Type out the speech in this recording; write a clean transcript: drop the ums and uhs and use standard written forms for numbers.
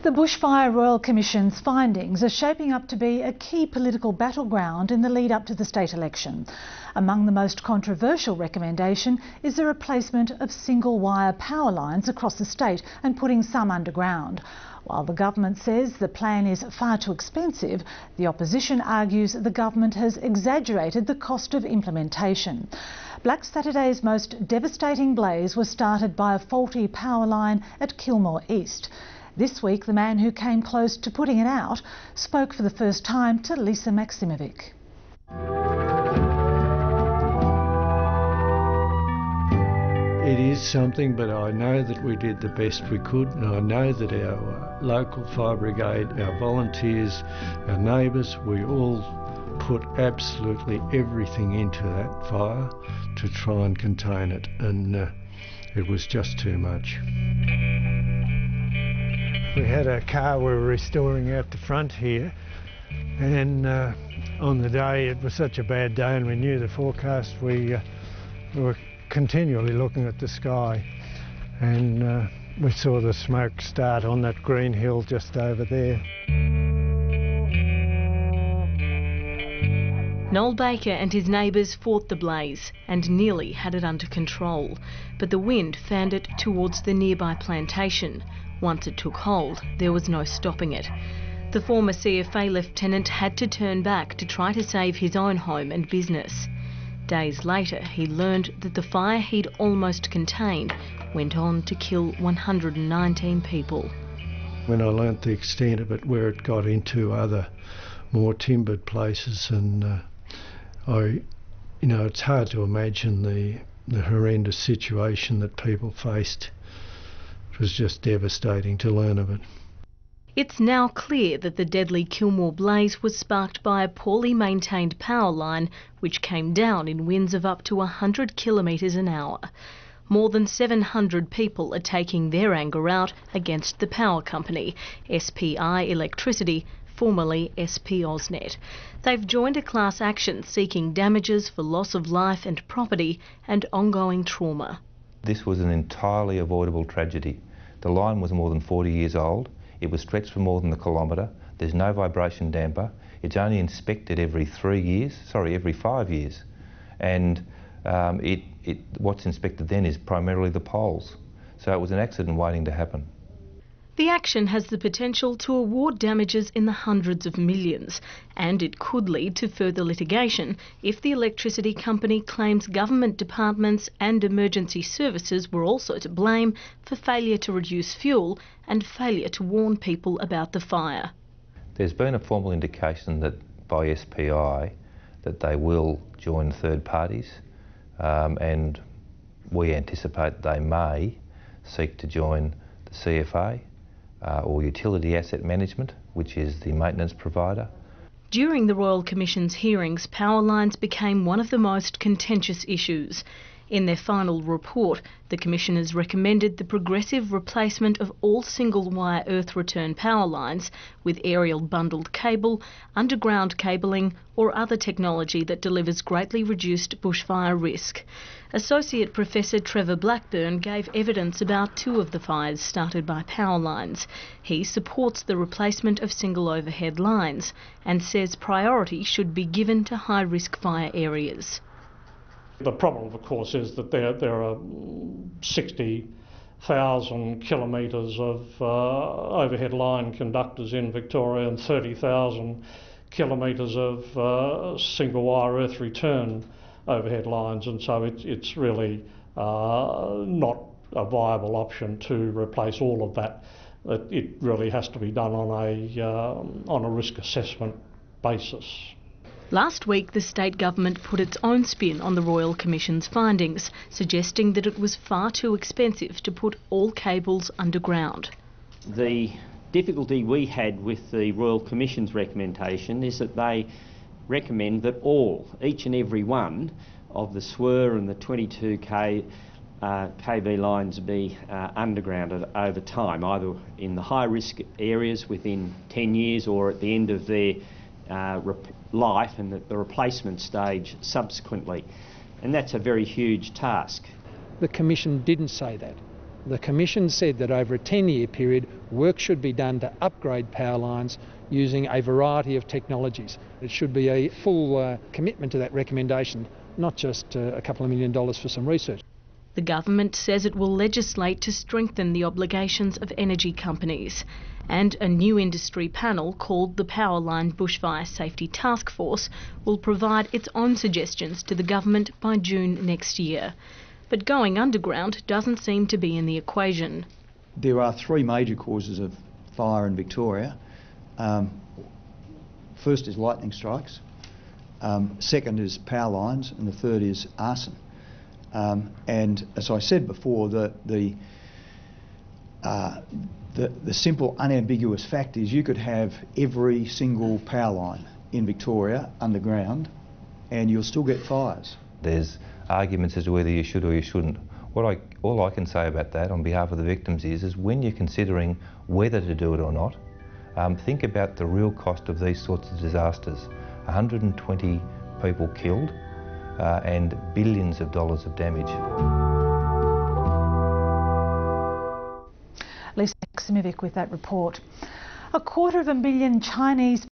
The Bushfire Royal Commission's findings are shaping up to be a key political battleground in the lead up to the state election. Among the most controversial recommendation is the replacement of single wire power lines across the state and putting some underground. While the government says the plan is far too expensive, the opposition argues the government has exaggerated the cost of implementation. Black Saturday's most devastating blaze was started by a faulty power line at Kilmore East. This week, the man who came close to putting it out spoke for the first time to Lisa Maksimovic. It is something, but I know that we did the best we could, and I know that our local fire brigade, our volunteers, our neighbours, we all put absolutely everything into that fire to try and contain it, and it was just too much. We had a car we were restoring out the front here, and on the day, it was such a bad day and we knew the forecast, we were continually looking at the sky, and we saw the smoke start on that green hill just over there. Noel Baker and his neighbours fought the blaze and nearly had it under control, but the wind fanned it towards the nearby plantation. Once it took hold, there was no stopping it. The former CFA lieutenant had to turn back to try to save his own home and business. Days later, he learned that the fire he'd almost contained went on to kill 119 people. When I learnt the extent of it, where it got into other more timbered places, and it's hard to imagine the horrendous situation that people faced. It was just devastating to learn of it. It's now clear that the deadly Kilmore blaze was sparked by a poorly maintained power line which came down in winds of up to 100 kilometres an hour. More than 700 people are taking their anger out against the power company, SPI Electricity, formerly SP Ausnet. They've joined a class action seeking damages for loss of life and property and ongoing trauma. This was an entirely avoidable tragedy. The line was more than 40 years old, it was stretched for more than a kilometre, there's no vibration damper, it's only inspected every 5 years, and what's inspected then is primarily the poles, so it was an accident waiting to happen. The action has the potential to award damages in the hundreds of millions, and it could lead to further litigation if the electricity company claims government departments and emergency services were also to blame for failure to reduce fuel and failure to warn people about the fire. There's been a formal indication that by SPI that they will join third parties, and we anticipate they may seek to join the CFA. Or utility asset management, which is the maintenance provider. During the Royal Commission's hearings, power lines became one of the most contentious issues. In their final report, the commissioners recommended the progressive replacement of all single-wire earth return power lines with aerial bundled cable, underground cabling or other technology that delivers greatly reduced bushfire risk. Associate Professor Trevor Blackburn gave evidence about two of the fires started by power lines. He supports the replacement of single overhead lines and says priority should be given to high-risk fire areas. The problem, of course, is that there are 60,000 kilometres of overhead line conductors in Victoria and 30,000 kilometres of single wire earth return overhead lines, and so it's really not a viable option to replace all of that. It really has to be done on a risk assessment basis. Last week, the state government put its own spin on the Royal Commission's findings, suggesting that it was far too expensive to put all cables underground. The difficulty we had with the Royal Commission's recommendation is that they recommend that each and every one of the SWER and the 22 kV lines be undergrounded over time, either in the high-risk areas within 10 years or at the end of their life and the replacement stage subsequently, and that's a very huge task. The Commission didn't say that. the Commission said that over a 10-year period, work should be done to upgrade power lines using a variety of technologies. It should be a full commitment to that recommendation, not just a couple of $1 million for some research. The government says it will legislate to strengthen the obligations of energy companies, and a new industry panel called the Powerline Bushfire Safety Task Force will provide its own suggestions to the government by June next year. But going underground doesn't seem to be in the equation. There are three major causes of fire in Victoria. First is lightning strikes, second is power lines, and the third is arson. And as I said before, the simple unambiguous fact is you could have every single power line in Victoria underground and you'll still get fires. There's arguments as to whether you should or you shouldn't. All I can say about that on behalf of the victims is when you're considering whether to do it or not, think about the real cost of these sorts of disasters. 120 people killed, and billions of dollars of damage. Lisa Maksimovic with that report. A quarter of a million Chinese